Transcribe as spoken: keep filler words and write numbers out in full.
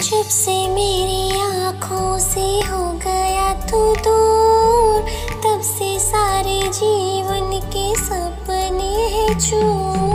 अजीब से मेरी आँखों से हो गया तू दूर, तब से सारे जीवन के सपने हैं चूर।